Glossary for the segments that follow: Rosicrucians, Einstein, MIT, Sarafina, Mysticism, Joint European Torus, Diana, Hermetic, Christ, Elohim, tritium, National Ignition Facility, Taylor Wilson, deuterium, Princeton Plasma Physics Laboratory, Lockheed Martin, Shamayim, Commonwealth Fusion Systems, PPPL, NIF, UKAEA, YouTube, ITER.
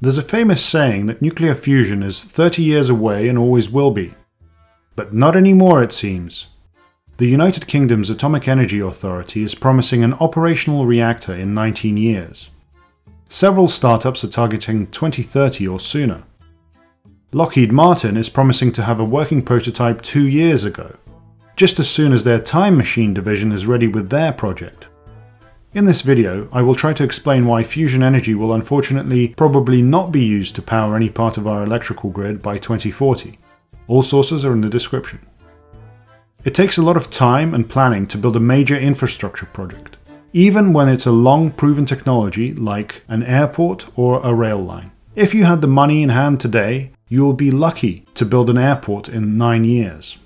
There's a famous saying that nuclear fusion is 30 years away and always will be. But not anymore, it seems. The United Kingdom's Atomic Energy Authority is promising an operational reactor in 19 years. Several startups are targeting 2030 or sooner. Lockheed Martin is promising to have a working prototype 2 years ago, just as soon as their Time Machine division is ready with their project. In this video, I will try to explain why fusion energy will unfortunately probably not be used to power any part of our electrical grid by 2040. All sources are in the description. It takes a lot of time and planning to build a major infrastructure project, even when it's a long proven technology like an airport or a rail line. If you had the money in hand today, you'll be lucky to build an airport in 9 years.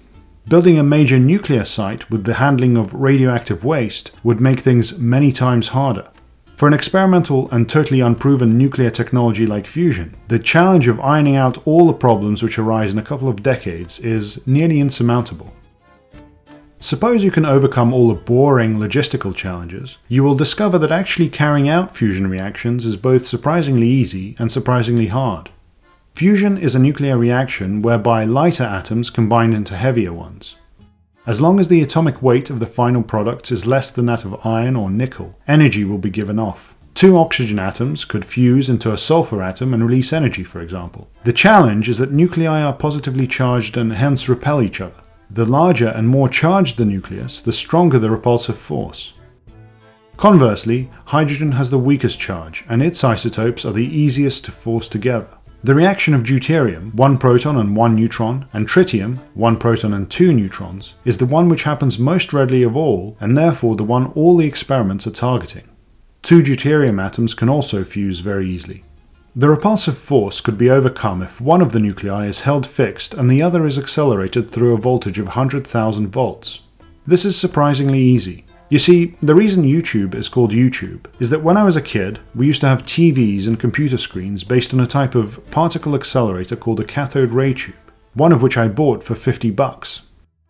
Building a major nuclear site with the handling of radioactive waste would make things many times harder. For an experimental and totally unproven nuclear technology like fusion, the challenge of ironing out all the problems which arise in a couple of decades is nearly insurmountable. Suppose you can overcome all the boring logistical challenges, you will discover that actually carrying out fusion reactions is both surprisingly easy and surprisingly hard. Fusion is a nuclear reaction whereby lighter atoms combine into heavier ones. As long as the atomic weight of the final products is less than that of iron or nickel, energy will be given off. Two oxygen atoms could fuse into a sulfur atom and release energy, for example. The challenge is that nuclei are positively charged and hence repel each other. The larger and more charged the nucleus, the stronger the repulsive force. Conversely, hydrogen has the weakest charge, and its isotopes are the easiest to force together. The reaction of deuterium, 1 proton and 1 neutron, and tritium, 1 proton and 2 neutrons, is the one which happens most readily of all, and therefore the one all the experiments are targeting. 2 deuterium atoms can also fuse very easily. The repulsive force could be overcome if one of the nuclei is held fixed and the other is accelerated through a voltage of 100,000 volts. This is surprisingly easy. You see, the reason YouTube is called YouTube is that when I was a kid, we used to have TVs and computer screens based on a type of particle accelerator called a cathode ray tube, one of which I bought for $50.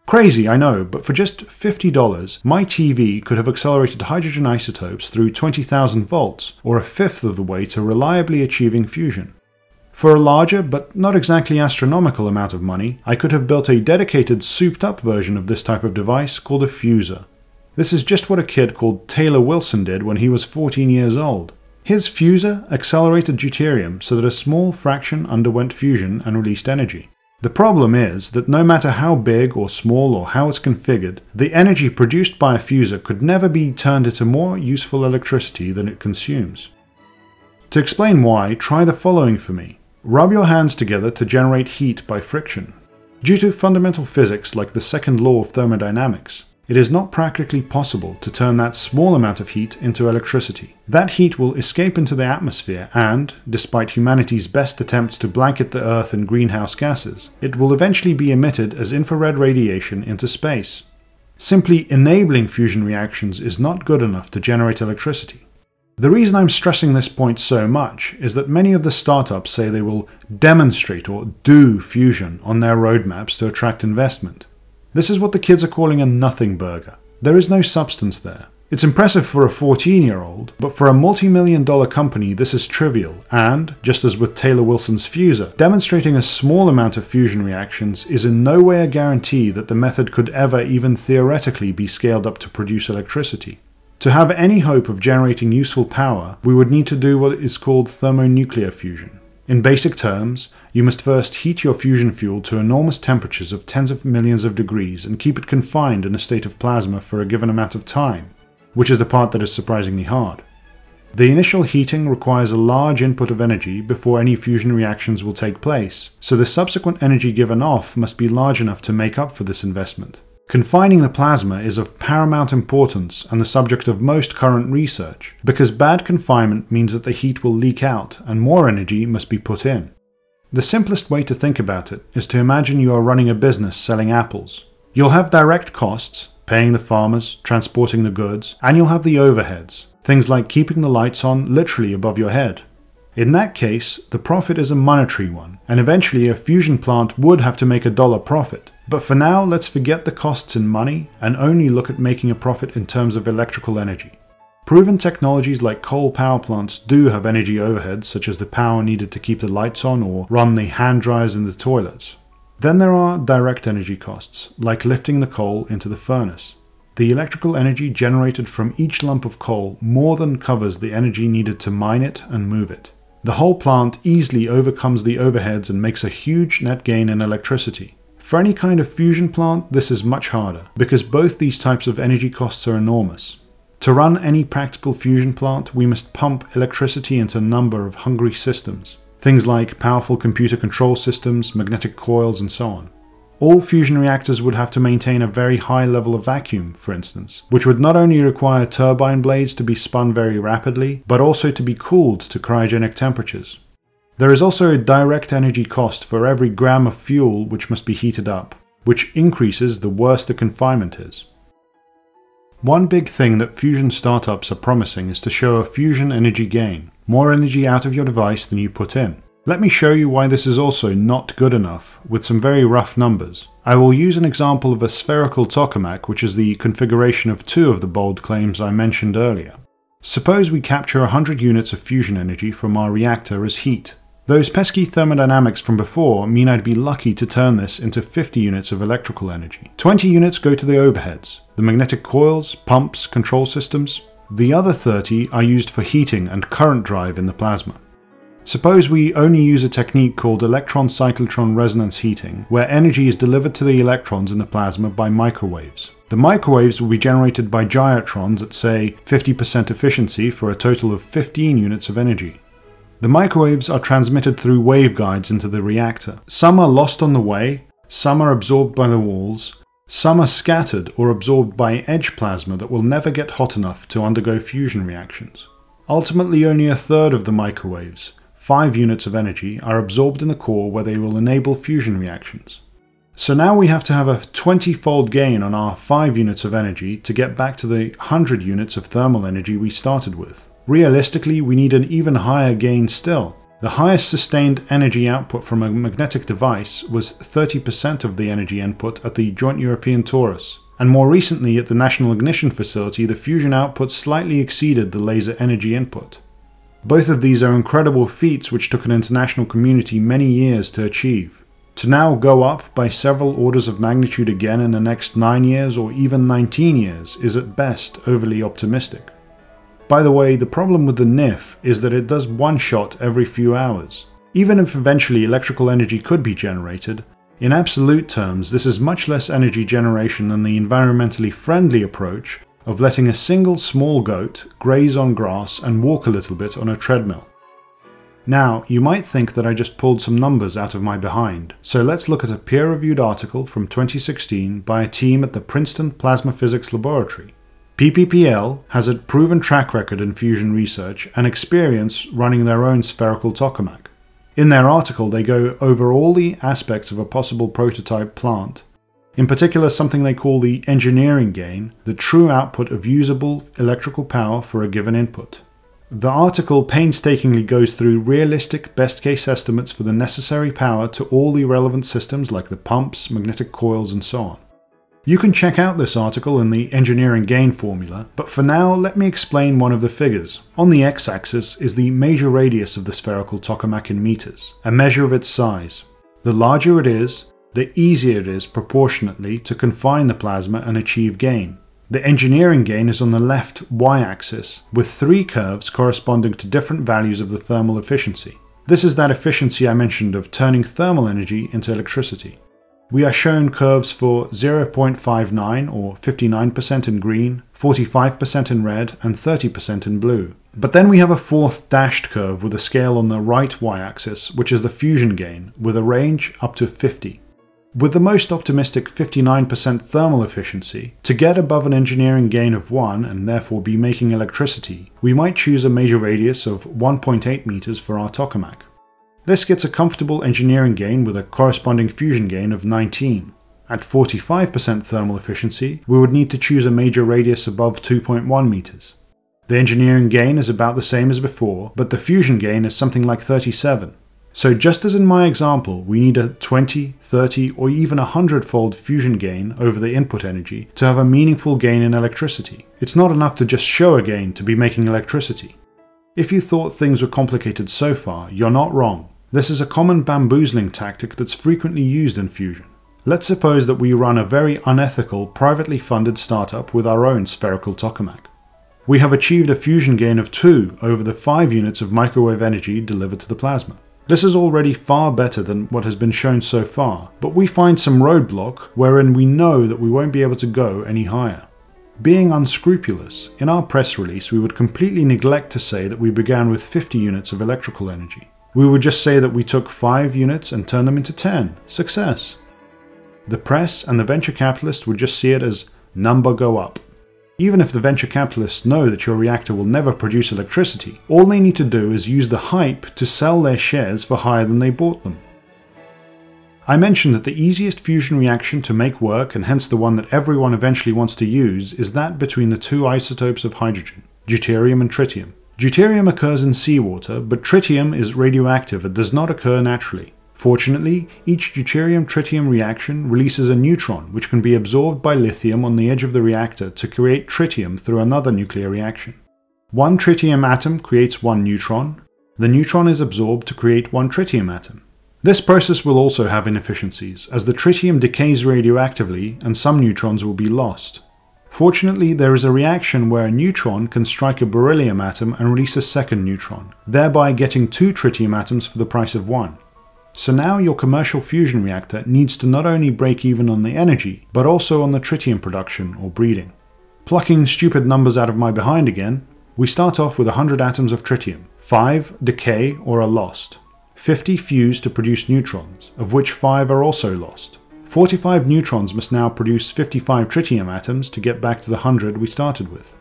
Crazy, I know, but for just $50, my TV could have accelerated hydrogen isotopes through 20,000 volts, or a fifth of the way to reliably achieving fusion. For a larger, but not exactly astronomical amount of money, I could have built a dedicated souped-up version of this type of device called a fuser. This is just what a kid called Taylor Wilson did when he was 14 years old. His fuser accelerated deuterium so that a small fraction underwent fusion and released energy. The problem is that no matter how big or small or how it's configured, the energy produced by a fuser could never be turned into more useful electricity than it consumes. To explain why, try the following for me. Rub your hands together to generate heat by friction. Due to fundamental physics like the second law of thermodynamics, it is not practically possible to turn that small amount of heat into electricity. That heat will escape into the atmosphere and, despite humanity's best attempts to blanket the Earth in greenhouse gases, it will eventually be emitted as infrared radiation into space. Simply enabling fusion reactions is not good enough to generate electricity. The reason I'm stressing this point so much is that many of the startups say they will demonstrate or do fusion on their roadmaps to attract investment. This is what the kids are calling a nothing burger. There is no substance there. It's impressive for a 14-year-old, but for a multi-million-dollar company this is trivial, and, just as with Taylor Wilson's fuser, demonstrating a small amount of fusion reactions is in no way a guarantee that the method could ever even theoretically be scaled up to produce electricity. To have any hope of generating useful power, we would need to do what is called thermonuclear fusion. In basic terms, you must first heat your fusion fuel to enormous temperatures of tens of millions of degrees and keep it confined in a state of plasma for a given amount of time, which is the part that is surprisingly hard. The initial heating requires a large input of energy before any fusion reactions will take place, so the subsequent energy given off must be large enough to make up for this investment. Confining the plasma is of paramount importance and the subject of most current research, because bad confinement means that the heat will leak out and more energy must be put in. The simplest way to think about it is to imagine you are running a business selling apples. You'll have direct costs, paying the farmers, transporting the goods, and you'll have the overheads, things like keeping the lights on literally above your head. In that case, the profit is a monetary one, and eventually a fusion plant would have to make $1 profit. But for now, let's forget the costs in money and only look at making a profit in terms of electrical energy. Proven technologies like coal power plants do have energy overheads, such as the power needed to keep the lights on or run the hand dryers in the toilets. Then there are direct energy costs, like lifting the coal into the furnace. The electrical energy generated from each lump of coal more than covers the energy needed to mine it and move it. The whole plant easily overcomes the overheads and makes a huge net gain in electricity. For any kind of fusion plant, this is much harder, because both these types of energy costs are enormous. To run any practical fusion plant, we must pump electricity into a number of hungry systems. Things like powerful computer control systems, magnetic coils, and so on. All fusion reactors would have to maintain a very high level of vacuum, for instance, which would not only require turbine blades to be spun very rapidly, but also to be cooled to cryogenic temperatures. There is also a direct energy cost for every gram of fuel which must be heated up, which increases the worse the confinement is. One big thing that fusion startups are promising is to show a fusion energy gain, more energy out of your device than you put in. Let me show you why this is also not good enough, with some very rough numbers. I will use an example of a spherical tokamak, which is the configuration of two of the bold claims I mentioned earlier. Suppose we capture 100 units of fusion energy from our reactor as heat. Those pesky thermodynamics from before mean I'd be lucky to turn this into 50 units of electrical energy. 20 units go to the overheads, the magnetic coils, pumps, control systems. The other 30 are used for heating and current drive in the plasma. Suppose we only use a technique called electron-cyclotron resonance heating, where energy is delivered to the electrons in the plasma by microwaves. The microwaves will be generated by gyrotons at, say, 50% efficiency for a total of 15 units of energy. The microwaves are transmitted through waveguides into the reactor. Some are lost on the way, some are absorbed by the walls, some are scattered or absorbed by edge plasma that will never get hot enough to undergo fusion reactions. Ultimately, only a third of the microwaves, 5 units of energy, are absorbed in the core where they will enable fusion reactions. So now we have to have a 20-fold gain on our 5 units of energy to get back to the 100 units of thermal energy we started with. Realistically, we need an even higher gain still. The highest sustained energy output from a magnetic device was 30% of the energy input at the Joint European Torus. And more recently at the National Ignition Facility, the fusion output slightly exceeded the laser energy input. Both of these are incredible feats which took an international community many years to achieve. To now go up by several orders of magnitude again in the next 9 years or even 19 years is at best overly optimistic. By the way, the problem with the NIF is that it does one shot every few hours. Even if eventually electrical energy could be generated, in absolute terms this is much less energy generation than the environmentally friendly approach of letting a single small goat graze on grass and walk a little bit on a treadmill. Now, you might think that I just pulled some numbers out of my behind, so let's look at a peer-reviewed article from 2016 by a team at the Princeton Plasma Physics Laboratory. PPPL has a proven track record in fusion research and experience running their own spherical tokamak. In their article, they go over all the aspects of a possible prototype plant, in particular something they call the engineering gain, the true output of usable electrical power for a given input. The article painstakingly goes through realistic best-case estimates for the necessary power to all the relevant systems like the pumps, magnetic coils, and so on. You can check out this article in the engineering gain formula, but for now let me explain one of the figures. On the x-axis is the major radius of the spherical tokamak in meters, a measure of its size. The larger it is, the easier it is proportionately to confine the plasma and achieve gain. The engineering gain is on the left y-axis, with 3 curves corresponding to different values of the thermal efficiency. This is that efficiency I mentioned of turning thermal energy into electricity. We are shown curves for 0.59 or 59% in green, 45% in red, and 30% in blue. But then we have a 4th dashed curve with a scale on the right y-axis, which is the fusion gain, with a range up to 50. With the most optimistic 59% thermal efficiency, to get above an engineering gain of 1 and therefore be making electricity, we might choose a major radius of 1.8 meters for our tokamak. This gets a comfortable engineering gain with a corresponding fusion gain of 19. At 45% thermal efficiency, we would need to choose a major radius above 2.1 meters. The engineering gain is about the same as before, but the fusion gain is something like 37. So just as in my example, we need a 20, 30, or even 100-fold fusion gain over the input energy to have a meaningful gain in electricity. It's not enough to just show a gain to be making electricity. If you thought things were complicated so far, you're not wrong. This is a common bamboozling tactic that's frequently used in fusion. Let's suppose that we run a very unethical, privately funded startup with our own spherical tokamak. We have achieved a fusion gain of 2 over the 5 units of microwave energy delivered to the plasma. This is already far better than what has been shown so far, but we find some roadblock wherein we know that we won't be able to go any higher. Being unscrupulous, in our press release we would completely neglect to say that we began with 50 units of electrical energy. We would just say that we took 5 units and turned them into 10. Success! The press and the venture capitalists would just see it as number go up. Even if the venture capitalists know that your reactor will never produce electricity, all they need to do is use the hype to sell their shares for higher than they bought them. I mentioned that the easiest fusion reaction to make work, and hence the one that everyone eventually wants to use, is that between the two isotopes of hydrogen, deuterium and tritium. Deuterium occurs in seawater, but tritium is radioactive and does not occur naturally. Fortunately, each deuterium-tritium reaction releases a neutron, which can be absorbed by lithium on the edge of the reactor to create tritium through another nuclear reaction. One tritium atom creates one neutron. The neutron is absorbed to create one tritium atom. This process will also have inefficiencies, as the tritium decays radioactively and some neutrons will be lost. Fortunately, there is a reaction where a neutron can strike a beryllium atom and release a second neutron, thereby getting 2 tritium atoms for the price of 1. So now your commercial fusion reactor needs to not only break even on the energy, but also on the tritium production or breeding. Plucking stupid numbers out of my behind again, we start off with 100 atoms of tritium, 5 decay or are lost, 50 fuse to produce neutrons, of which 5 are also lost. 45 neutrons must now produce 55 tritium atoms to get back to the 100 we started with.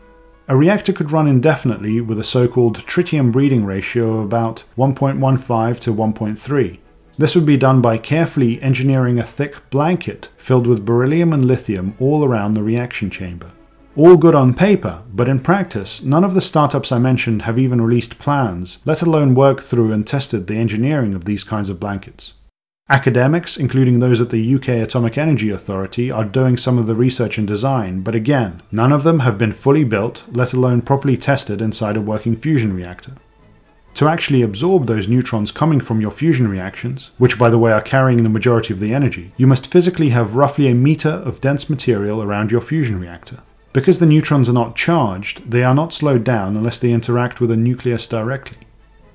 A reactor could run indefinitely with a so-called tritium breeding ratio of about 1.15 to 1.3. This would be done by carefully engineering a thick blanket filled with beryllium and lithium all around the reaction chamber. All good on paper, but in practice, none of the startups I mentioned have even released plans, let alone worked through and tested the engineering of these kinds of blankets. Academics, including those at the UK Atomic Energy Authority, are doing some of the research and design, but again, none of them have been fully built, let alone properly tested inside a working fusion reactor. To actually absorb those neutrons coming from your fusion reactions, which by the way are carrying the majority of the energy, you must physically have roughly a meter of dense material around your fusion reactor. Because the neutrons are not charged, they are not slowed down unless they interact with a nucleus directly.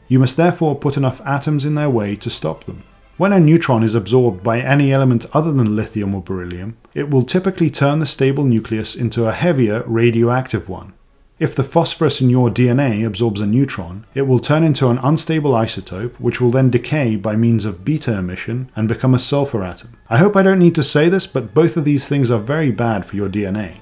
You must therefore put enough atoms in their way to stop them. When a neutron is absorbed by any element other than lithium or beryllium, it will typically turn the stable nucleus into a heavier radioactive one. If the phosphorus in your DNA absorbs a neutron, it will turn into an unstable isotope, which will then decay by means of beta emission and become a sulfur atom. I hope I don't need to say this, but both of these things are very bad for your DNA.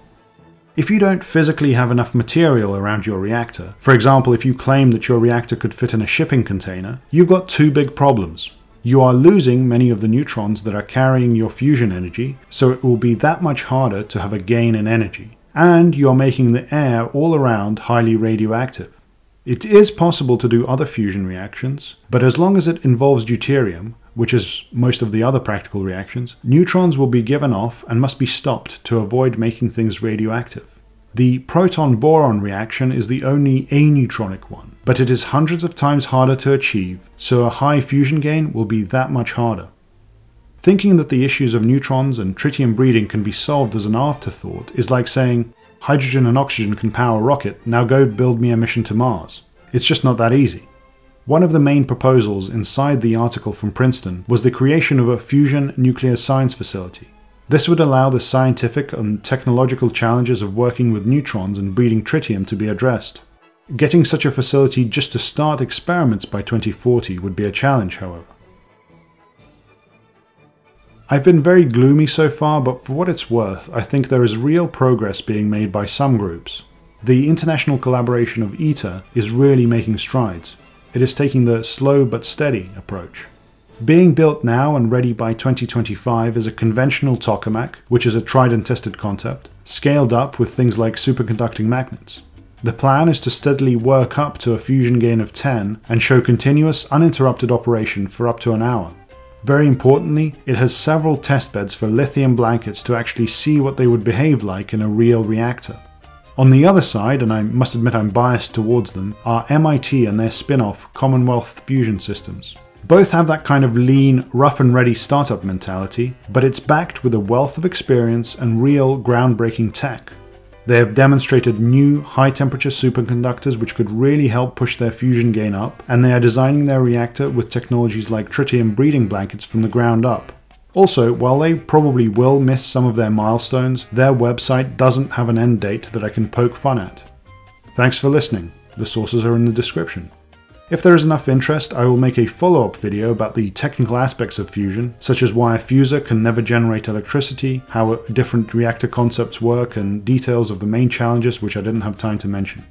If you don't physically have enough material around your reactor, for example if you claim that your reactor could fit in a shipping container, you've got 2 big problems. You are losing many of the neutrons that are carrying your fusion energy, so it will be that much harder to have a gain in energy. And you're making the air all around highly radioactive. It is possible to do other fusion reactions, but as long as it involves deuterium, which is most of the other practical reactions, neutrons will be given off and must be stopped to avoid making things radioactive. The proton-boron reaction is the only aneutronic one, but it is hundreds of times harder to achieve, so a high fusion gain will be that much harder. Thinking that the issues of neutrons and tritium breeding can be solved as an afterthought is like saying, hydrogen and oxygen can power a rocket, now go build me a mission to Mars. It's just not that easy. One of the main proposals inside the article from Princeton was the creation of a fusion nuclear science facility. This would allow the scientific and technological challenges of working with neutrons and breeding tritium to be addressed. Getting such a facility just to start experiments by 2040 would be a challenge, however. I've been very gloomy so far, but for what it's worth, I think there is real progress being made by some groups. The international collaboration of ITER is really making strides. It is taking the slow but steady approach. Being built now and ready by 2025 is a conventional tokamak, which is a tried and tested concept, scaled up with things like superconducting magnets. The plan is to steadily work up to a fusion gain of 10 and show continuous, uninterrupted operation for up to an hour. Very importantly, it has several testbeds for lithium blankets to actually see what they would behave like in a real reactor. On the other side, and I must admit I'm biased towards them, are MIT and their spin-off Commonwealth Fusion Systems. Both have that kind of lean, rough-and-ready startup mentality, but it's backed with a wealth of experience and real, groundbreaking tech. They have demonstrated new, high-temperature superconductors which could really help push their fusion gain up, and they are designing their reactor with technologies like tritium breeding blankets from the ground up. Also, while they probably will miss some of their milestones, their website doesn't have an end date that I can poke fun at. Thanks for listening. The sources are in the description. If there is enough interest, I will make a follow-up video about the technical aspects of fusion, such as why a fusor can never generate electricity, how different reactor concepts work, and details of the main challenges which I didn't have time to mention.